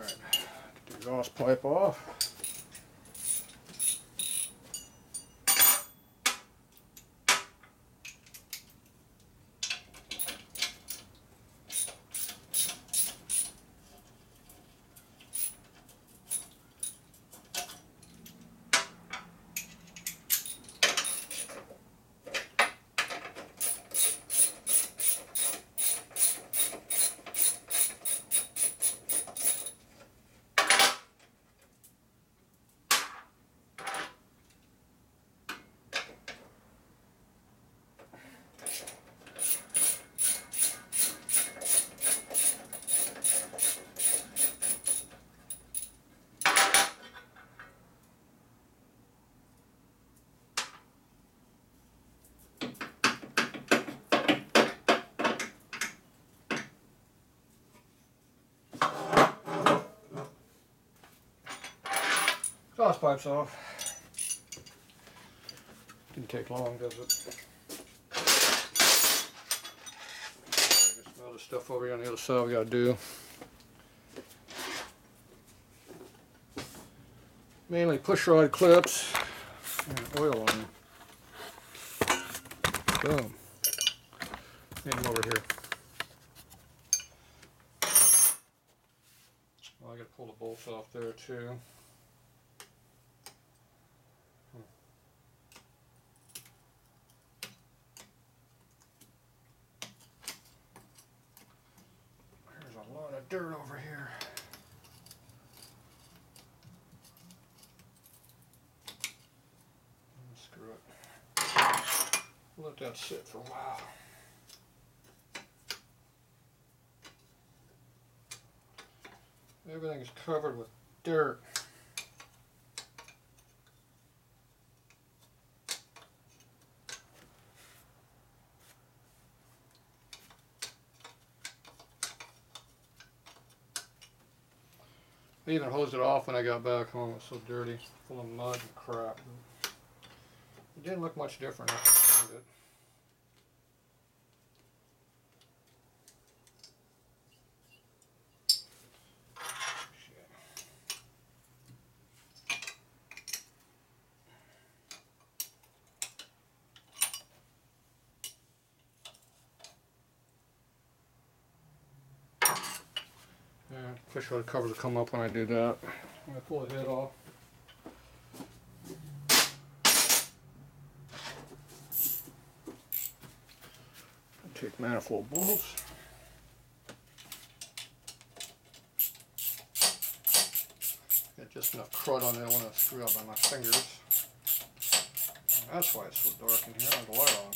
Alright, the exhaust pipe off. Exhaust pipe's off. Didn't take long, does it? I can smell the stuff over here on the other side we gotta do. Mainly pushrod clips and oil on them. Boom. Get them over here. Well, I gotta pull the bolts off there too. Dirt over here. Screw it. Let that sit for a while. Everything is covered with dirt. I even hosed it off when I got back home. It was so dirty, full of mud and crap. It didn't look much different. Pushrod covers will come up when I do that. I'm going to pull the head off. Take manifold bolts. Got just enough crud on there when I screw up by my fingers. And that's why it's so dark in here. I have the light on.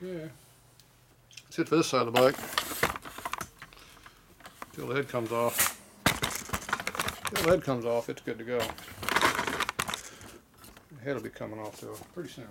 Okay, that's it for this side of the bike, until the head comes off. Until the head comes off, it's good to go. The head will be coming off though pretty soon.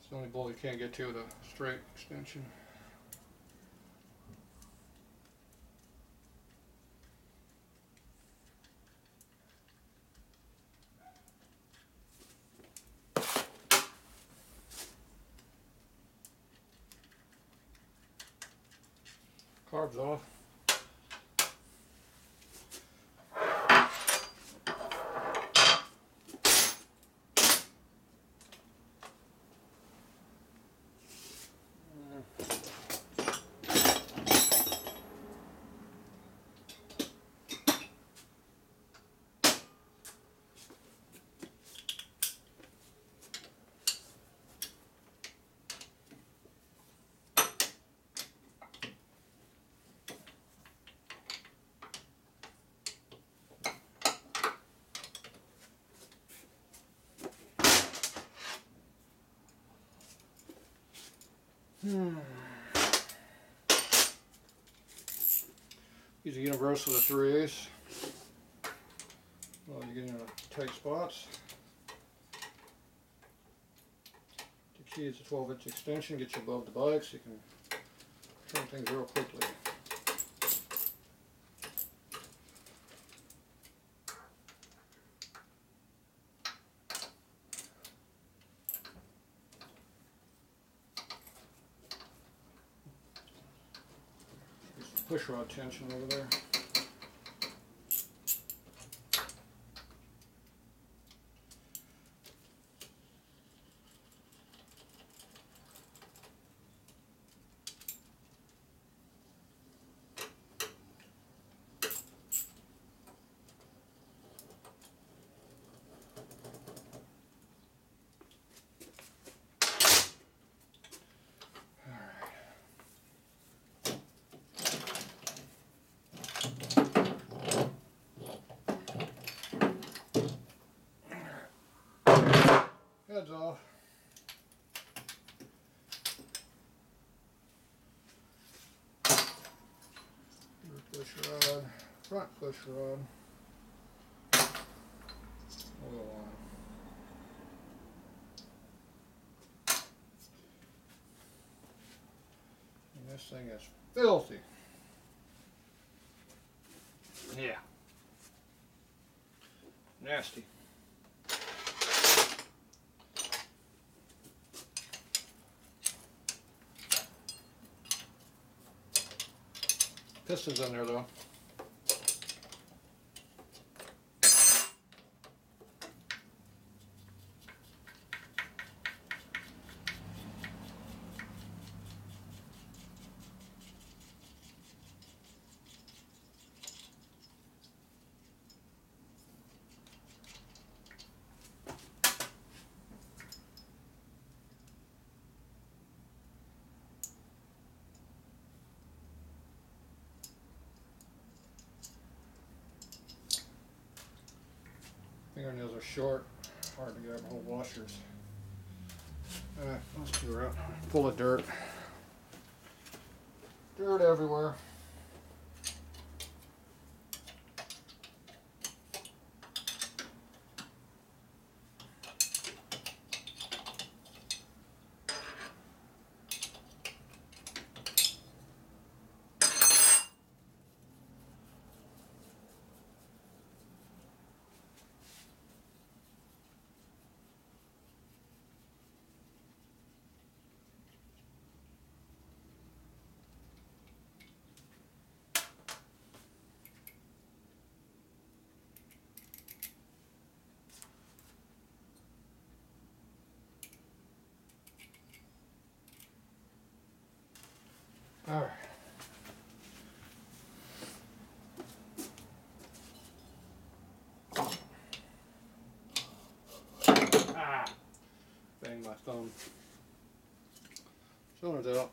It's the only bolt you can't get to with a straight extension. Carb's off. Use a universal to 3/8. Well, you're getting tight spots. The key is a 12-inch extension, get you above the bike so you can turn things real quickly. Push rod tension over there. Heads off. Rear push rod, front push rod, oil line. And this thing is filthy. Yeah. Nasty. Pistons in there though. Fingernails are short, hard to grab whole washers. Alright, let's do it out. Full of dirt. Dirt everywhere. All right. Ah, bang my thumb. Cylinder's out.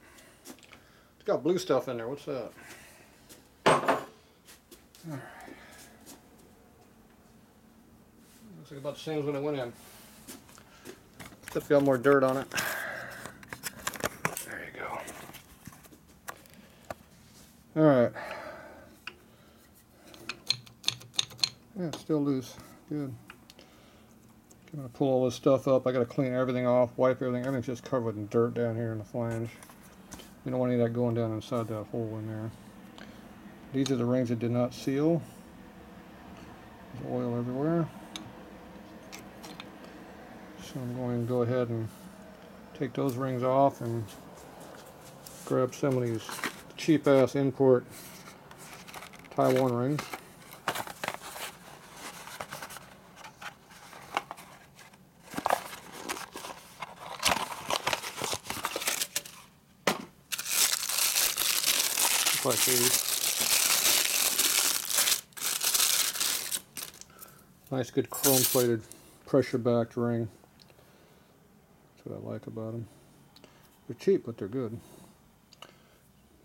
It's got blue stuff in there. What's that? All right. Looks like about the same as when it went in. Except got more dirt on it. All right. Yeah, it's still loose. Good. I'm gonna pull all this stuff up. I gotta clean everything off, wipe everything. Everything's just covered in dirt down here in the flange. You don't want any of that going down inside that hole in there. These are the rings that did not seal. There's oil everywhere. So I'm going to go ahead and take those rings off and grab some of these cheap ass import Taiwan rings. Just like these. Nice good chrome plated pressure backed ring. That's what I like about them. They're cheap but they're good.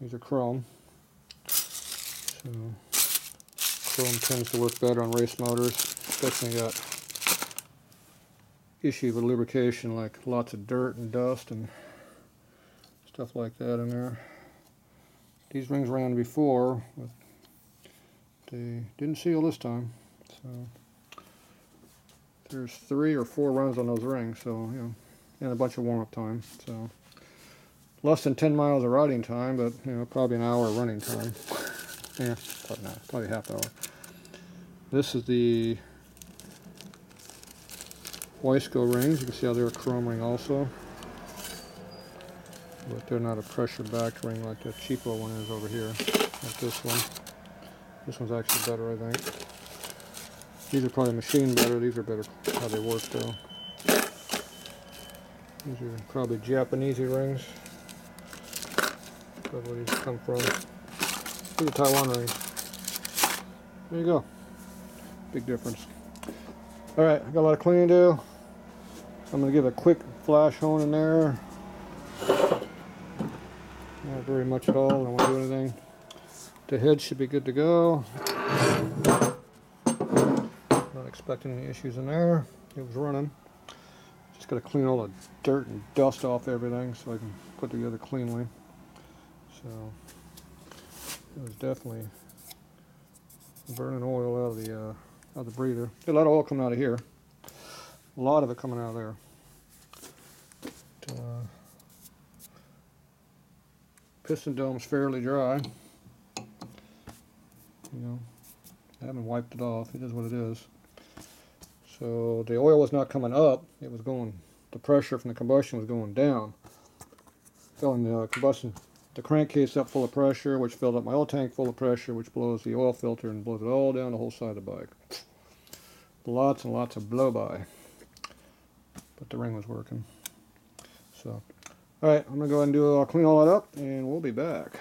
These are chrome, so chrome tends to work better on race motors, especially when you got issue with lubrication like lots of dirt and dust and stuff like that in there. These rings ran before, but they didn't seal this time. So there's 3 or 4 runs on those rings, so you know, and a bunch of warm-up time. So less than 10 miles of riding time, but you know, probably an hour of running time. Yeah, probably not. Probably half hour. This is the Wisco rings. You can see how they're a chrome ring also, but they're not a pressure backed ring like the cheapo one is over here, like this one. This one's actually better, I think. These are probably machined better. These are better how they work though. These are probably Japanese rings. Probably where these come from. These are Taiwan rings. There you go. Big difference. Alright, I got a lot of cleaning to do. I'm going to give a quick flash hone in there. Not very much at all, I don't want to do anything. The head should be good to go. Not expecting any issues in there. It was running. Just got to clean all the dirt and dust off everything so I can put together cleanly. So, it was definitely burning oil out of the breather. A lot of oil coming out of here. A lot of it coming out of there. But, piston dome's fairly dry. You know, I haven't wiped it off. It is what it is. So the oil was not coming up. It was going. The pressure from the combustion was going down, filling the combustion. The crankcase up full of pressure, which filled up my oil tank full of pressure, which blows the oil filter and blows it all down the whole side of the bike. Lots and lots of blow by. But the ring was working. So, all right, I'm gonna go ahead and clean all that up, and we'll be back.